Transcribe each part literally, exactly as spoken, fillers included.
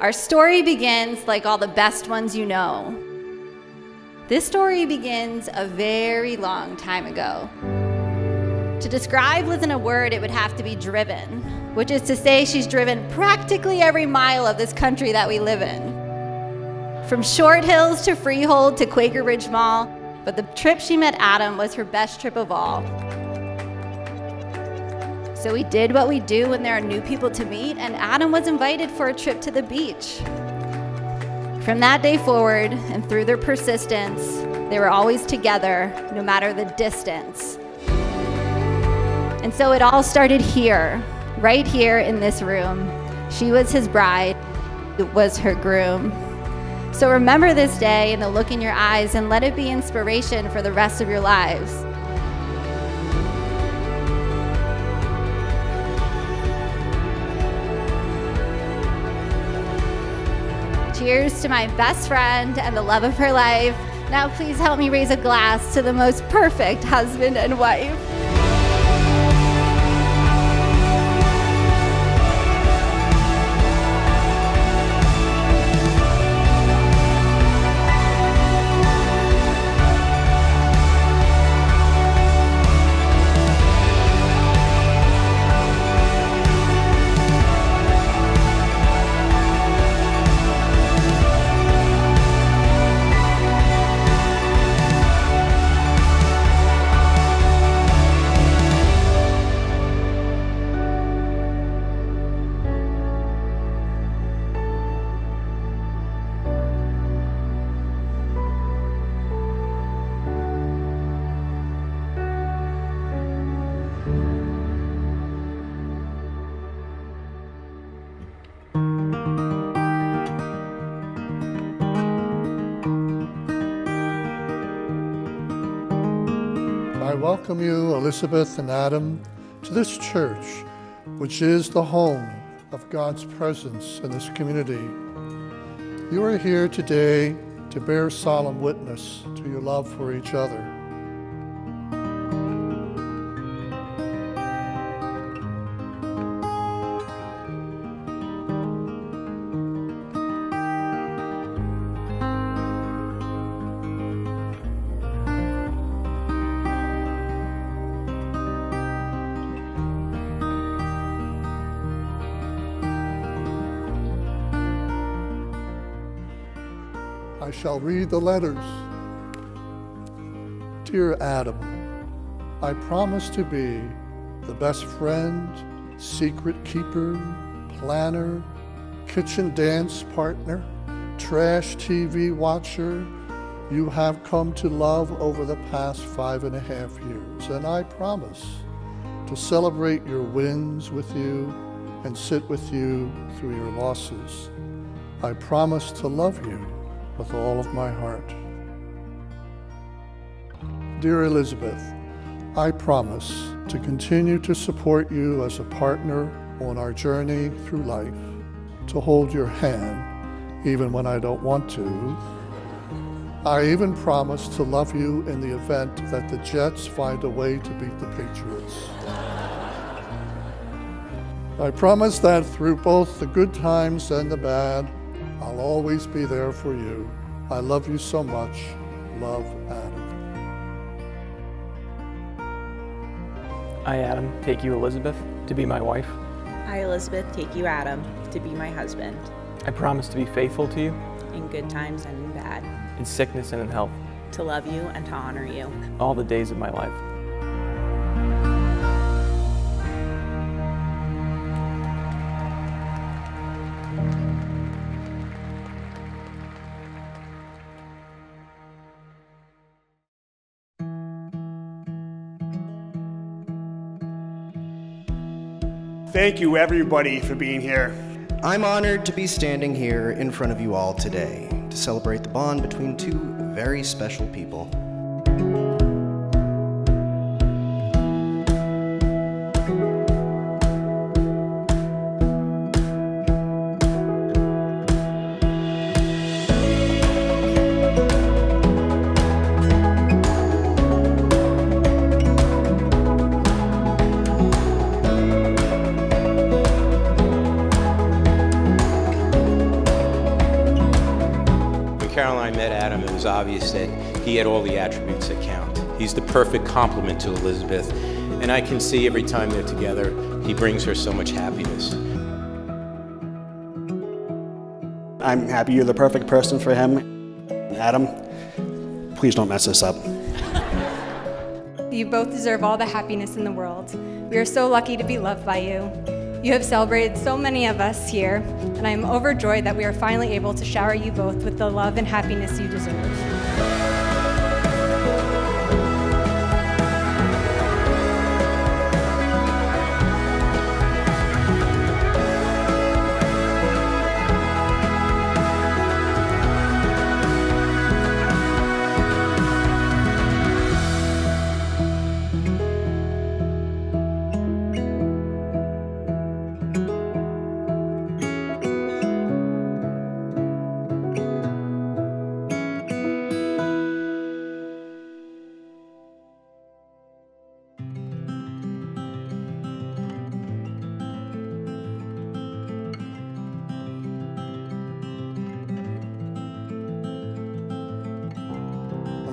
Our story begins like all the best ones you know. This story begins a very long time ago. To describe Liz in a word, it would have to be driven, which is to say she's driven practically every mile of this country that we live in. From Short Hills to Freehold to Quaker Ridge Mall, but the trip she met Adam was her best trip of all. So we did what we do when there are new people to meet, and Adam was invited for a trip to the beach. From that day forward, and through their persistence, they were always together, no matter the distance. And so it all started here, right here in this room. She was his bride, it was her groom. So remember this day and the look in your eyes, and let it be inspiration for the rest of your lives. Cheers to my best friend and the love of her life. Now please help me raise a glass to the most perfect husband and wife. I welcome you, Elizabeth and Adam, to this church, which is the home of God's presence in this community. You are here today to bear solemn witness to your love for each other. I shall read the letters. Dear Adam, I promise to be the best friend, secret keeper, planner, kitchen dance partner, trash T V watcher you have come to love over the past five and a half years. And I promise to celebrate your wins with you and sit with you through your losses. I promise to love you with all of my heart. Dear Elizabeth, I promise to continue to support you as a partner on our journey through life, to hold your hand even when I don't want to. I even promise to love you in the event that the Jets find a way to beat the Patriots. I promise that through both the good times and the bad, I'll always be there for you. I love you so much. Love, Adam. I, Adam, take you, Elizabeth, to be my wife. I, Elizabeth, take you, Adam, to be my husband. I promise to be faithful to you. In good times and in bad. In sickness and in health. To love you and to honor you. All the days of my life. Thank you, everybody, for being here. I'm honored to be standing here in front of you all today to celebrate the bond between two very special people. Caroline met Adam, it was obvious that he had all the attributes that count. He's the perfect complement to Elizabeth, and I can see every time they're together, he brings her so much happiness. I'm happy you're the perfect person for him. Adam, please don't mess this up. You both deserve all the happiness in the world. We are so lucky to be loved by you. You have celebrated so many of us here, and I am overjoyed that we are finally able to shower you both with the love and happiness you deserve.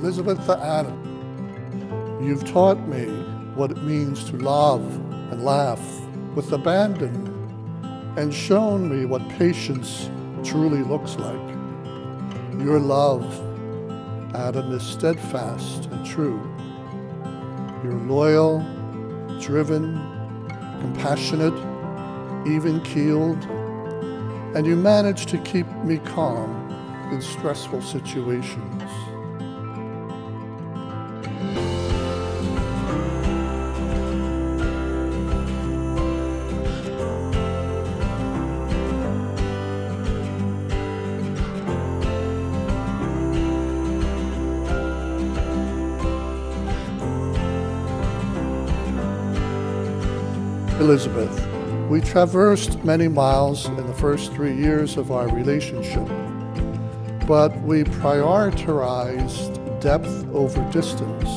Elizabeth to Adam, you've taught me what it means to love and laugh with abandon and shown me what patience truly looks like. Your love, Adam, is steadfast and true. You're loyal, driven, compassionate, even-keeled, and you manage to keep me calm in stressful situations. Elizabeth, we traversed many miles in the first three years of our relationship, but we prioritized depth over distance,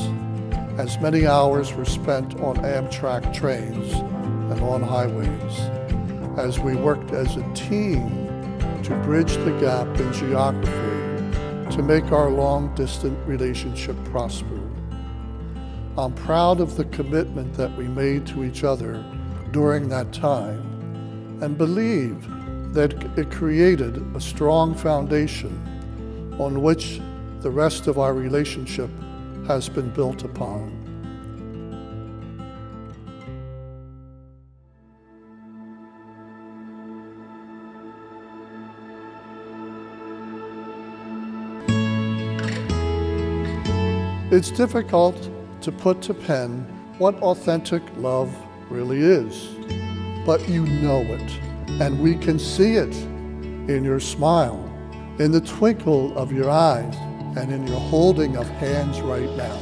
as many hours were spent on Amtrak trains and on highways, as we worked as a team to bridge the gap in geography to make our long-distance relationship prosper. I'm proud of the commitment that we made to each other during that time, and believe that it created a strong foundation on which the rest of our relationship has been built upon. It's difficult to put to pen what authentic love really is, but you know it, and we can see it in your smile, in the twinkle of your eyes, and in your holding of hands right now.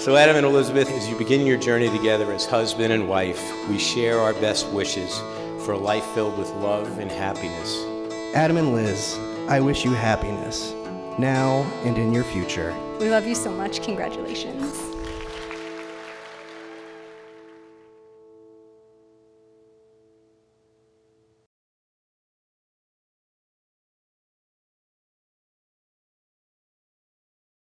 So Adam and Elizabeth, as you begin your journey together as husband and wife, we share our best wishes for a life filled with love and happiness. Adam and Liz, I wish you happiness, now and in your future. We love you so much. Congratulations.